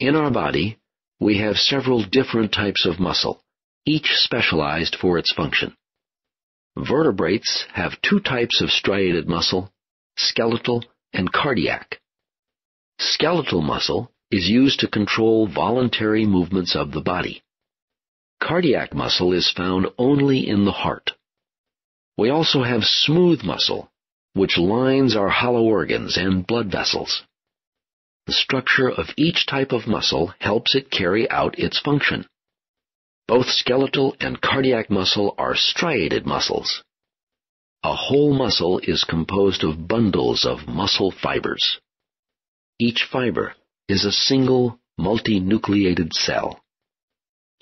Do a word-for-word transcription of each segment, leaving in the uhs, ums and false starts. In our body, we have several different types of muscle, each specialized for its function. Vertebrates have two types of striated muscle, skeletal and cardiac. Skeletal muscle is used to control voluntary movements of the body. Cardiac muscle is found only in the heart. We also have smooth muscle, which lines our hollow organs and blood vessels. The structure of each type of muscle helps it carry out its function. Both skeletal and cardiac muscle are striated muscles. A whole muscle is composed of bundles of muscle fibers. Each fiber is a single multinucleated cell.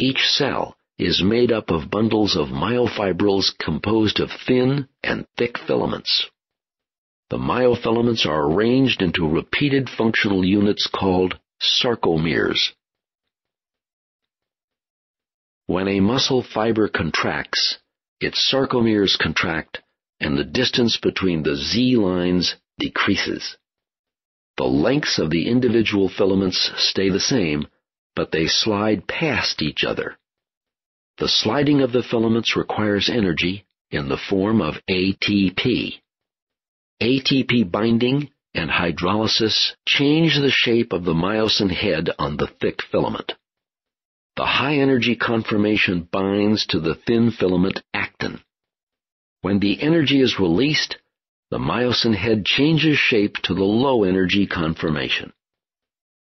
Each cell is made up of bundles of myofibrils composed of thin and thick filaments. The myofilaments are arranged into repeated functional units called sarcomeres. When a muscle fiber contracts, its sarcomeres contract and the distance between the Z lines decreases. The lengths of the individual filaments stay the same, but they slide past each other. The sliding of the filaments requires energy in the form of A T P. A T P binding and hydrolysis change the shape of the myosin head on the thick filament. The high-energy conformation binds to the thin filament actin. When the energy is released, the myosin head changes shape to the low-energy conformation.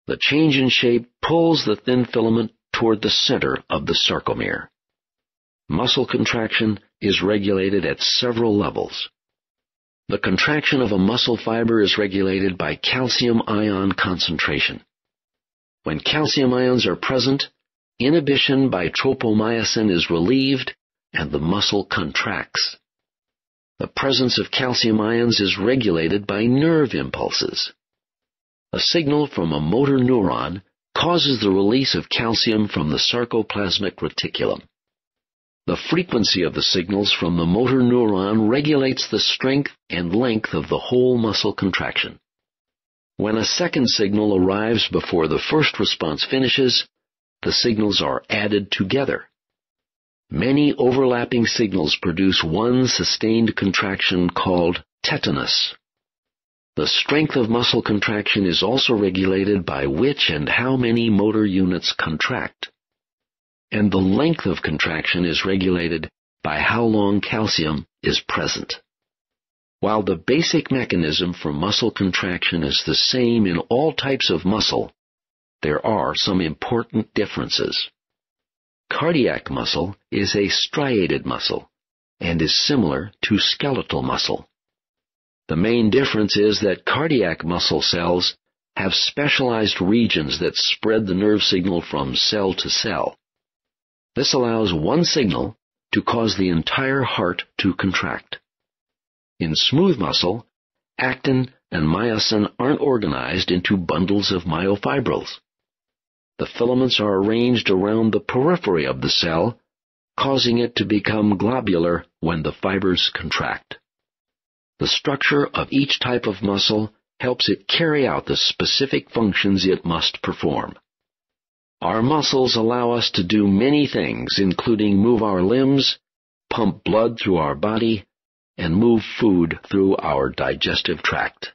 The change in shape pulls the thin filament toward the center of the sarcomere. Muscle contraction is regulated at several levels. The contraction of a muscle fiber is regulated by calcium ion concentration. When calcium ions are present, inhibition by tropomyosin is relieved and the muscle contracts. The presence of calcium ions is regulated by nerve impulses. A signal from a motor neuron causes the release of calcium from the sarcoplasmic reticulum. The frequency of the signals from the motor neuron regulates the strength and length of the whole muscle contraction. When a second signal arrives before the first response finishes, the signals are added together. Many overlapping signals produce one sustained contraction called tetanus. The strength of muscle contraction is also regulated by which and how many motor units contract. And the length of contraction is regulated by how long calcium is present. While the basic mechanism for muscle contraction is the same in all types of muscle, there are some important differences. Cardiac muscle is a striated muscle and is similar to skeletal muscle. The main difference is that cardiac muscle cells have specialized regions that spread the nerve signal from cell to cell. This allows one signal to cause the entire heart to contract. In smooth muscle, actin and myosin aren't organized into bundles of myofibrils. The filaments are arranged around the periphery of the cell, causing it to become globular when the fibers contract. The structure of each type of muscle helps it carry out the specific functions it must perform. Our muscles allow us to do many things, including move our limbs, pump blood through our body, and move food through our digestive tract.